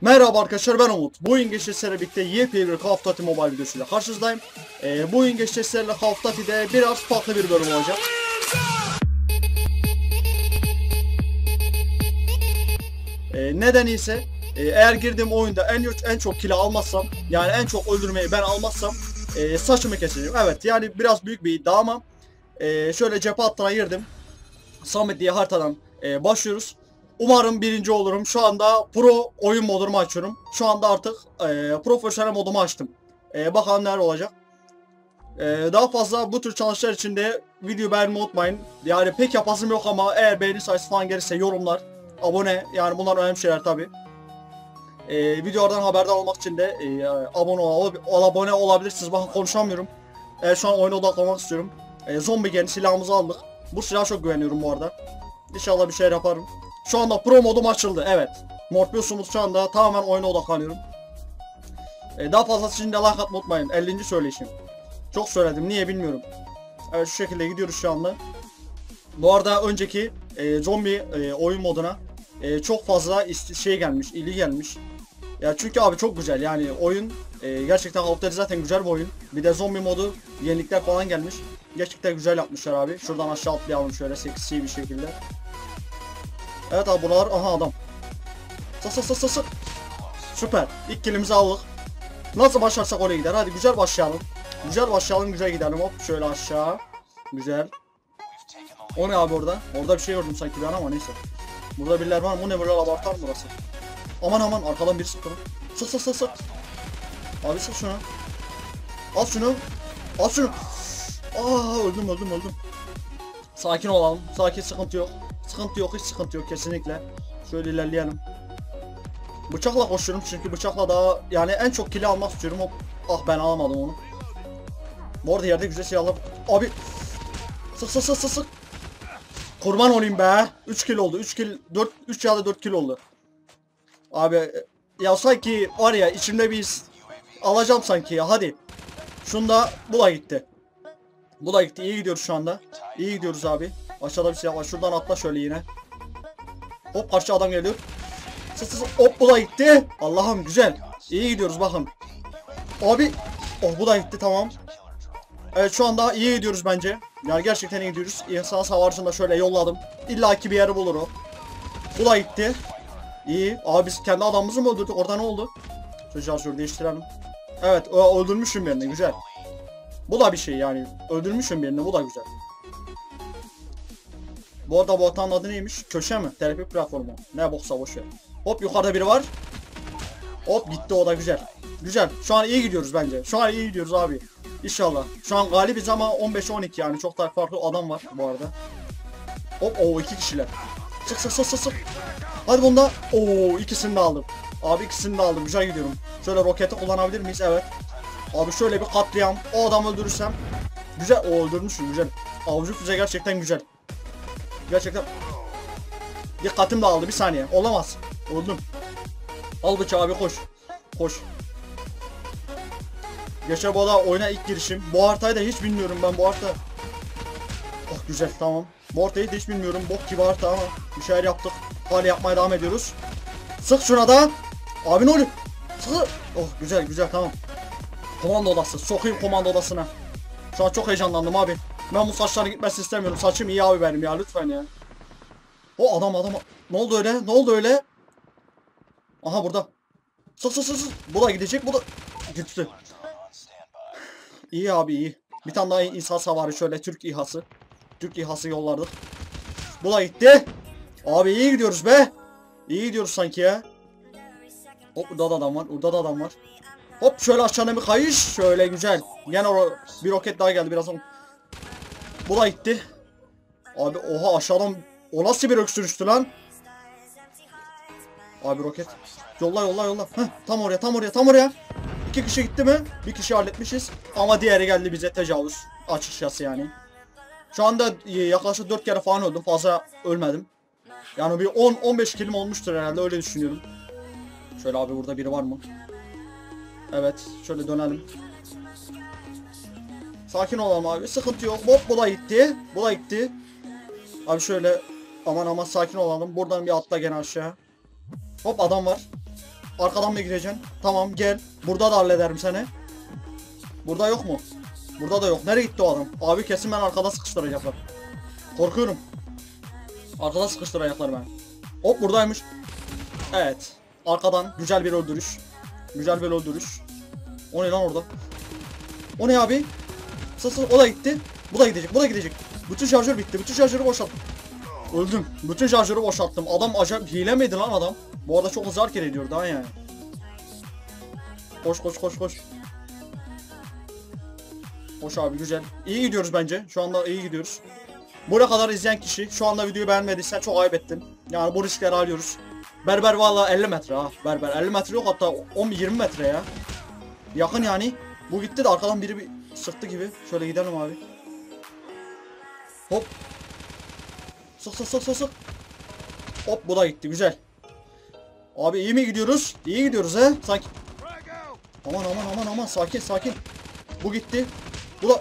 Merhaba arkadaşlar, ben Umut. Bugün gençlerle birlikte yepyeni bir Call of Duty Mobile videosuyla karşınızdayım. Bugün gençlerle Call of Duty'de biraz farklı bir bölüm olacak. Neden ise eğer girdiğim oyunda en çok kill'i almazsam, yani en çok öldürmeyi ben almazsam saçımı keseceğim. Evet, yani biraz büyük bir iddia ama şöyle cephe hattına girdim. Samet diye haritadan başlıyoruz. Umarım birinci olurum. Şu anda pro oyun modumu açıyorum. Şu anda artık profesyonel modumu açtım. Bakalım neler olacak. Daha fazla bu tür çalışmalar için de videoyu beğenmeyi unutmayın. Yani pek yapasım yok ama eğer beğeni sayısı falan gelirse yorumlar, abone, yani bunlar önemli şeyler tabi. Videolardan haberdar olmak için de abone olabilirsiniz. Bakın konuşamıyorum. Şu an oyuna odaklanmak istiyorum. Zombi gen silahımızı aldık. Bu silaha çok güveniyorum bu arada. İnşallah bir şey yaparım. Şu anda pro modum açıldı. Evet. Morpheus'umuz şu anda, tamamen oyuna odaklanıyorum. Daha fazla için de like atmayı unutmayın. 50. söyleşim. Çok söyledim. Niye bilmiyorum. Evet, şu şekilde gidiyoruz şu anda. Bu arada önceki zombi oyun moduna çok fazla ilgi gelmiş. Ya çünkü abi çok güzel. Yani oyun gerçekten Call of Duty zaten güzel bir oyun. Bir de zombi modu yenilikler falan gelmiş. Gerçekten güzel yapmışlar abi. Şuradan aşağı atlayalım şöyle seksi bir şekilde. Evet abi buralar, aha adam. Sık. Süper. İlk kilimizi aldık. Nasıl başlarsak oraya gider. Hadi güzel başlayalım. Güzel gidelim. Hop şöyle aşağı. Güzel. O ne abi orada? Orada bir şey gördüm sanki ben ama neyse. Burada biriler var mı? Bu ne böyle, abartar mı burası? Aman arkadan biri sıktı. Sık. Abi sık şunu. Al şunu. Aa öldüm. Sakin olalım. Sakin, sıkıntı yok. Hiç sıkıntı yok kesinlikle. Şöyle ilerleyelim. Bıçakla koşuyorum çünkü bıçakla daha, yani en çok kili almak istiyorum. Hop. Ah ben alamadım onu. Bu arada yerde güzel şey alıp. Abi. Sık. Kurban olayım be. 3 kilo oldu. 3 ya da 4 kilo oldu. Abi ya sanki var ya, içimde bir his. Alacağım sanki ya, hadi. Şunda bu da gitti. İyi gidiyoruz şu anda. İyi gidiyoruz abi. Aşağıda bir silah var. Şuradan atla şöyle yine. Hop karşı adam geliyor. Hop bu da gitti. Allah'ım güzel. İyi gidiyoruz bakın. Abi. Oh bu da gitti, tamam. Evet şu anda iyi gidiyoruz bence. Yani gerçekten iyi gidiyoruz. İnsan savaşını da şöyle yolladım. İlla ki bir yeri bulur o. Bu da gitti. İyi. Abi biz kendi adamımızı mı öldürdük? Orada ne oldu? Şöyle değiştirelim. Evet öldürmüşüm birini. Güzel. Bu da bir şey yani. Öldürmüşüm birini. Bu da güzel. Bu arada bu hatanın adı neymiş? Köşe mi? Terapi platformu. Ne boksa boşver. Hop yukarıda biri var. Hop gitti o da, güzel. Güzel. Şu an iyi gidiyoruz bence. Abi. İnşallah. Şu an galibiz ama 15-12 yani. Çok daha farklı adam var bu arada. Hop o iki kişiler. Sık. Hadi bunda. Oo ikisini de aldım. Abi ikisini de aldım. Güzel gidiyorum. Şöyle roketi kullanabilir miyiz? Evet. Abi şöyle bir katliam. O adamı öldürürsem. Güzel. O öldürmüşüm. Güzel. Avcı füze gerçekten güzel. Gerçekten dikkatim dağıldı, bir saniye. Olamaz. Oldum. Al bıçağı abi, koş. Geçer bu da oyuna ilk girişim. Bu haritayı da hiç bilmiyorum ben, bu harita. Oh güzel, tamam. Bu haritayı da hiç bilmiyorum. Bok gibi harita ama bir şeyler yaptık. Hala yapmaya devam ediyoruz. Sık şuna da. Abi ne oluyor? Sık. Oh güzel tamam. Komando odası. Sokayım komando odasına. Şu an çok heyecanlandım abi. Ben bu saçların gitmesini istemiyorum. Saçım iyi abi benim ya, lütfen ya. O adam. Ne oldu öyle? Aha burada. Sus. Bu da gidecek, bu da gitti. İyi abi iyi. Bir tane daha insan savarı şöyle, Türk İHA'sı yollardık. Bu da gitti. Abi iyi gidiyoruz be. İyi gidiyoruz sanki ya. Hop burada da adam var. Hop şöyle aşağıdan bir kayış. Şöyle güzel. Gene bir roket daha geldi birazdan. Bu da gitti. Abi oha aşağıdan, o nasıl bir öksürüştü lan? Abi roket. Yolla. Heh, tam oraya. İki kişi gitti mi? Bir kişi halletmişiz. Ama diğeri geldi bize tecavüz. Açıkçası yani. Şu anda yaklaşık 4 kere falan öldüm. Fazla ölmedim. Yani bir 10-15 kilim olmuştur herhalde, öyle düşünüyorum. Şöyle abi burada biri var mı? Evet şöyle dönelim. Sakin olalım abi. Sıkıntı yok. Hop bu da gitti. Abi şöyle aman sakin olalım. Buradan bir atla gene aşağı. Hop adam var. Arkadan mı gireceksin? Tamam gel. Burada da hallederim seni. Burada yok mu? Burada da yok. Nereye gitti o adam? Abi kesin ben arkada sıkıştıracaklar. Korkuyorum. Arkada sıkıştıracaklar beni. Hop buradaymış. Evet. Arkadan güzel bir öldürüş. Güzel bir öldürüş. O ne lan orada? O ne abi? Sası o da gitti. Bu da gidecek. Bu da gidecek. Bütün şarjör bitti. Bütün şarjörü boşalttım. Öldüm. Bütün şarjörü boşalttım. Adam acayip hile miydi lan adam? Bu arada çok hızlı hareket ediyor daha yani. Koş koş koş koş. Koş abi güzel. İyi gidiyoruz bence. Şu anda iyi gidiyoruz. Buraya kadar izleyen kişi şu anda videoyu beğenmediysen çok ayıp ettin. Yani bu riskleri alıyoruz. Berber valla 50 metre ha. Berber 50 metre yok hatta 10-20 metre ya. Yakın yani. Bu gitti de arkadan biri bir sıktı gibi. Şöyle gidelim abi. Hop. Sık sık sık sık. Hop bu da gitti güzel. Abi iyi mi gidiyoruz? İyi gidiyoruz he. Sakin. Aman aman aman aman sakin sakin. Bu gitti. Bu da.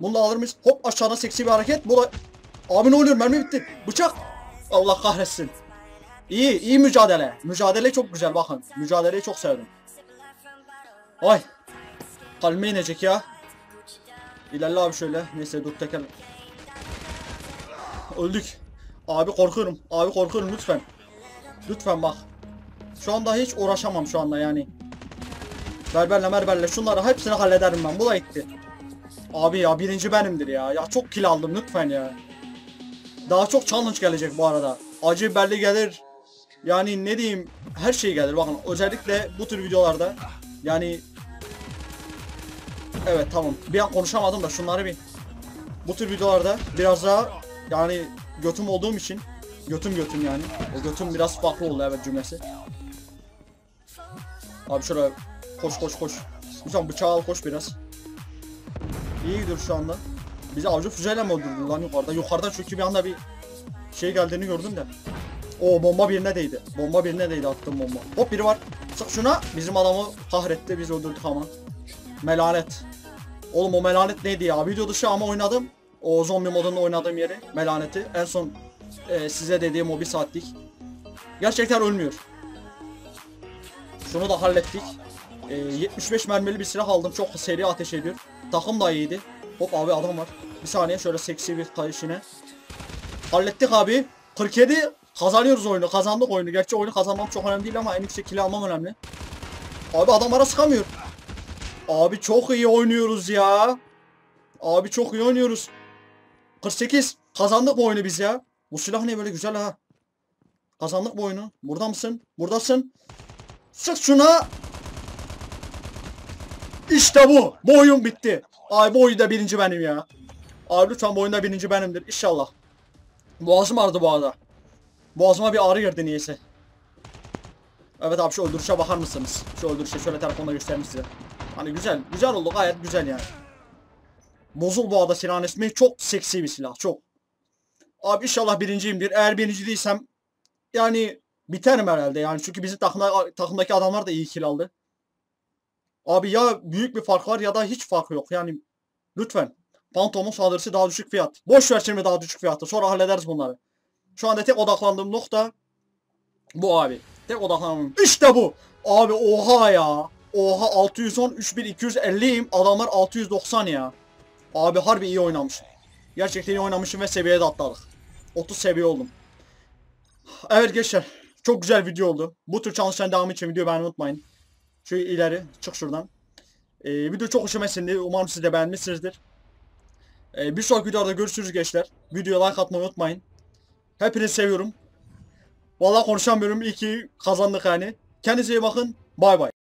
Bunu da alır mıyız? Hop aşağıda seksi bir hareket. Bu da. Abi ne oluyor? Mermi bitti. Bıçak. Allah kahretsin. İyi iyi mücadele. Mücadele çok güzel bakın. Mücadeleyi çok sevdim. Ay. Kalbime inecek ya. İlerle abi şöyle. Neyse dur teker. Öldük. Abi korkuyorum. Abi korkuyorum lütfen. Lütfen bak. Şu anda hiç uğraşamam şu anda yani. Berberle şunları hepsini hallederim ben. Bu da gitti. Abi ya birinci benimdir ya. Ya çok kill aldım lütfen ya. Daha çok challenge gelecek bu arada. Acı biberli gelir. Yani ne diyeyim her şey gelir. Bakın özellikle bu tür videolarda. Yani. Evet tamam. Bir an konuşamadım da şunları bir. Bu tür videolarda biraz daha yani götüm olduğum için. Götüm yani. O götüm biraz farklı oldu evet cümlesi. Abi şöyle koş. Lütfen bıçağı al koş biraz. İyi gidiyor şu anda. Bizi avcı füzeyle mi öldürdü lan yukarıda? Yukarıda çünkü bir anda bir şey geldiğini gördüm de. O bomba birine değdi. Bomba birine değdi attığım bomba. Hop biri var. Sık şuna. Bizim adamı kahretti. Biz öldürdük ama. Melanet. Oğlum o melanet neydi ya? Video dışı ama oynadım. O zombi modunda oynadığım yeri. Melaneti. En son size dediğim o bir saatlik. Gerçekten ölmüyor. Şunu da hallettik. 75 mermili bir silah aldım. Çok seri ateş ediyor. Takım da iyiydi. Hop abi adam var. Bir saniye şöyle seksi bir kayış yine. Hallettik abi. 47 kazanıyoruz oyunu. Kazandık oyunu. Gerçi oyunu kazanmam çok önemli değil ama en yüksek kill almam önemli. Abi adamlara sıkamıyor. Abi çok iyi oynuyoruz ya. Abi çok iyi oynuyoruz. 48. Kazandık bu oyunu biz ya. Bu silah ne böyle güzel ha. Kazandık bu oyunu. Burada mısın? Buradasın. Sık şuna. İşte bu. Bu oyun bitti. Ay bu oyunda birinci benim ya. Ay lütfen bu oyunda birinci benimdir. İnşallah. Boğazım ağrıdı bu arada. Boğazıma bir ağrı girdi niyeyse. Evet abi şu öldürüşe bakar mısınız? Şu öldürüşe şöyle telefonda göstereyim size. Hani güzel. Güzel oldu gayet güzel yani. Bozul bu arada silahın ismi. Çok seksi bir silah. Çok. Abi inşallah birinciyimdir. Eğer birinci değilsem yani biterim herhalde yani. Çünkü bizim takımdaki adamlar da iyi kill aldı. Abi ya büyük bir fark var ya da hiç fark yok yani lütfen. Pantom'un saldırısı daha düşük fiyat. Boş ver şimdi daha düşük fiyatı. Sonra hallederiz bunları. Şu anda tek odaklandığım nokta bu abi. Tek odaklandığım. İşte bu. Abi oha ya. Oha 610 3250'yim. Adamlar 690 ya. Abi harbi iyi oynamışım. Gerçekten iyi oynamışım ve seviyede atladık. 30 seviye oldum. Evet gençler. Çok güzel video oldu. Bu tür challenge'ların devamı için videoyu beğenmeyi unutmayın. Şu ileri çık şuradan. Video çok hoşuma sindi. Umarım siz de beğenmişsinizdir. Bir sonraki videoda görüşürüz gençler. Videoya like atmayı unutmayın. Hepinizi seviyorum. Vallahi konuşamıyorum. İyi ki kazandık yani. Kendinize iyi bakın. Bay bay.